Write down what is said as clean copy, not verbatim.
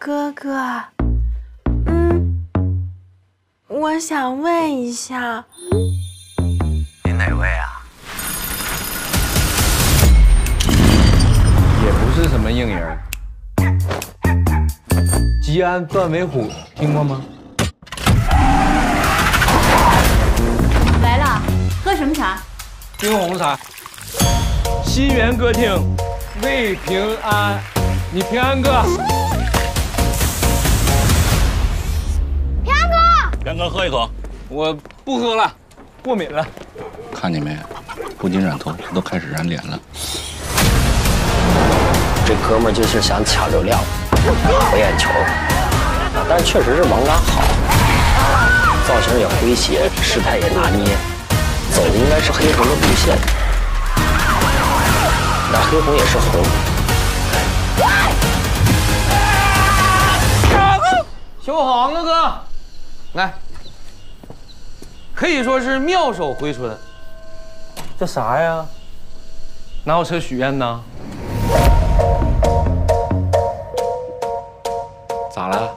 哥哥，我想问一下，您哪位啊？也不是什么硬人，吉安段尾虎听过吗？来了，喝什么茶？冰红茶。新源歌厅，为平安，你平安哥。 元哥，喝一口，我不喝了，过敏了。看见没？不仅染头发，都开始染脸了。这哥们儿就是想抢流量，博眼球，但确实是网感好，造型也诙谐，时态也拿捏，走的应该是黑红的路线。那黑红也是红。修好了，哥。 来，可以说是妙手回春。这啥呀？哪有车许愿呢？咋了？